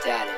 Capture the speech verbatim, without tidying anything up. status.